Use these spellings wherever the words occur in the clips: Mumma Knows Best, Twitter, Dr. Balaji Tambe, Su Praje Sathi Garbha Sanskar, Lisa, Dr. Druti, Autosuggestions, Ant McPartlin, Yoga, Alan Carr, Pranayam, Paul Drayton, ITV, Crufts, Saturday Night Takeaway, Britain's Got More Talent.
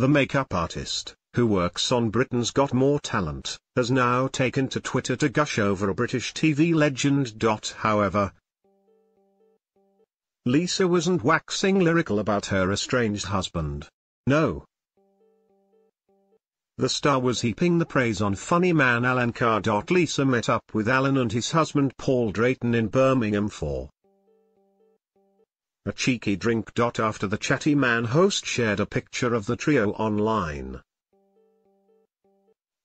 The makeup artist, who works on Britain's Got More Talent, has now taken to Twitter to gush over a British TV legend. However, Lisa wasn't waxing lyrical about her estranged husband. No. The star was heaping the praise on funny man Alan Carr. Lisa met up with Alan and his husband Paul Drayton in Birmingham for a cheeky drink. After the chatty man host shared a picture of the trio online,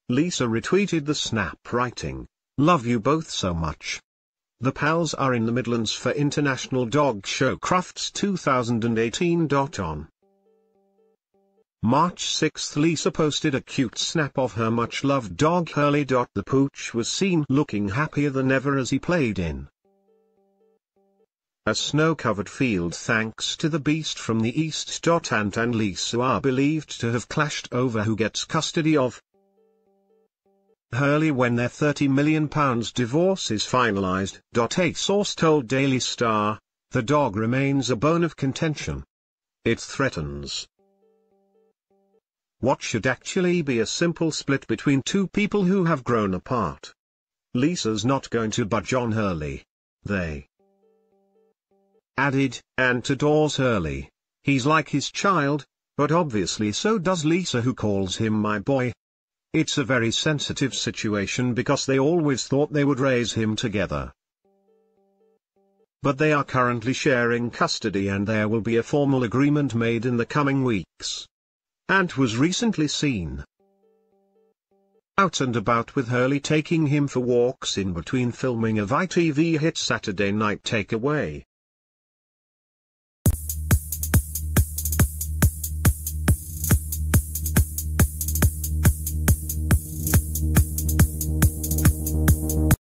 Lisa retweeted the snap writing, "Love you both so much." The pals are in the Midlands for International Dog Show Crufts 2018. On March 6, Lisa posted a cute snap of her much-loved dog Hurley. The pooch was seen looking happier than ever as he played in a snow-covered field thanks to the beast from the east. Ant and Lisa are believed to have clashed over who gets custody of Hurley when their £30 million divorce is finalised. A source told Daily Star, the dog remains a bone of contention. It threatens what should actually be a simple split between two people who have grown apart. Lisa's not going to budge on Hurley, they added, and adores Hurley. He's like his child, but obviously so does Lisa, who calls him my boy. It's a very sensitive situation because they always thought they would raise him together, but they are currently sharing custody and there will be a formal agreement made in the coming weeks. Ant was recently seen out and about with Hurley, taking him for walks in between filming of ITV hit Saturday Night Takeaway.